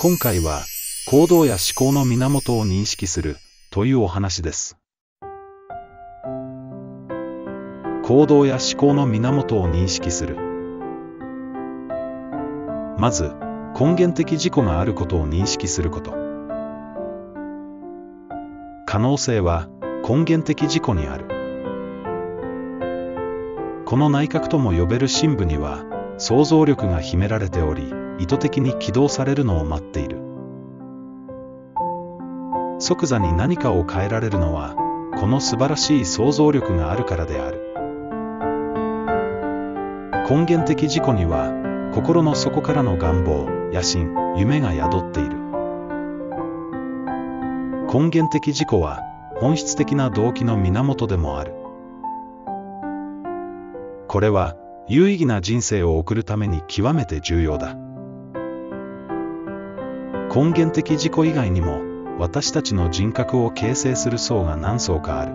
今回は行動や思考の源を認識するというお話です。行動や思考の源を認識する。まず、根源的自己があることを認識すること。可能性は根源的自己にある。この内核とも呼べる深部には想像力が秘められており、意図的に起動されるのを待っている。即座に何かを変えられるのは、この素晴らしい想像力があるからである。根源的自己には、心の底からの願望、野心、夢が宿っている。根源的自己は、本質的な動機の源でもある。これは、有意義な人生を送るために極めて重要だ。根源的自己以外にも、私たちの人格を形成する層が何層かある。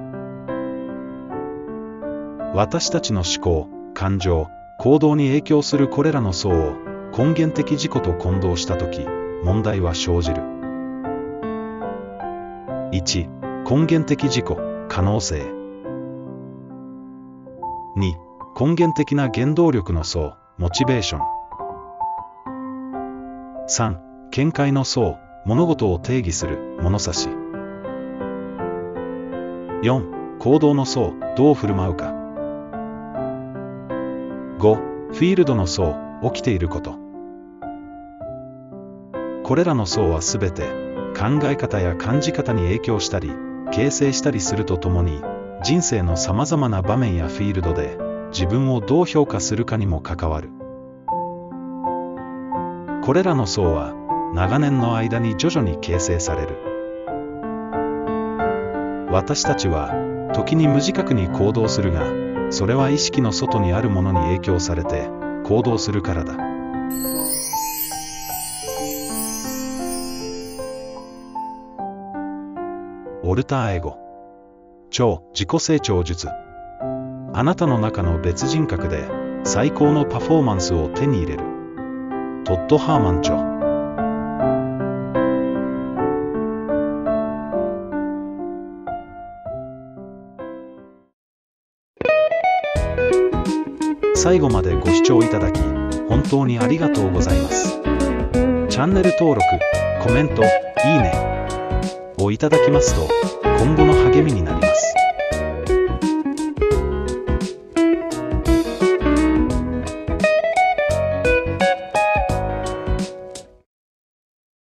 私たちの思考、感情、行動に影響するこれらの層を根源的自己と混同したとき、問題は生じる。1、根源的自己、可能性。2、根源的な原動力の層、モチベーション。3、見解の層、物事を定義する物差し。4、行動の層、どう振る舞うか。5、フィールドの層、起きていること。これらの層はすべて考え方や感じ方に影響したり、形成したりするとともに、人生のさまざまな場面やフィールドで自分をどう評価するかにも関わる。これらの層は、長年の間に徐々に形成される。私たちは時に無自覚に行動するが、それは意識の外にあるものに影響されて行動するからだ。オルターエゴ、超自己成長術。あなたの中の別人格で最高のパフォーマンスを手に入れる。トッド・ハーマン著。最後までご視聴いただき、本当にありがとうございます。チャンネル登録、コメント、いいねをいただきますと、今後の励みになります。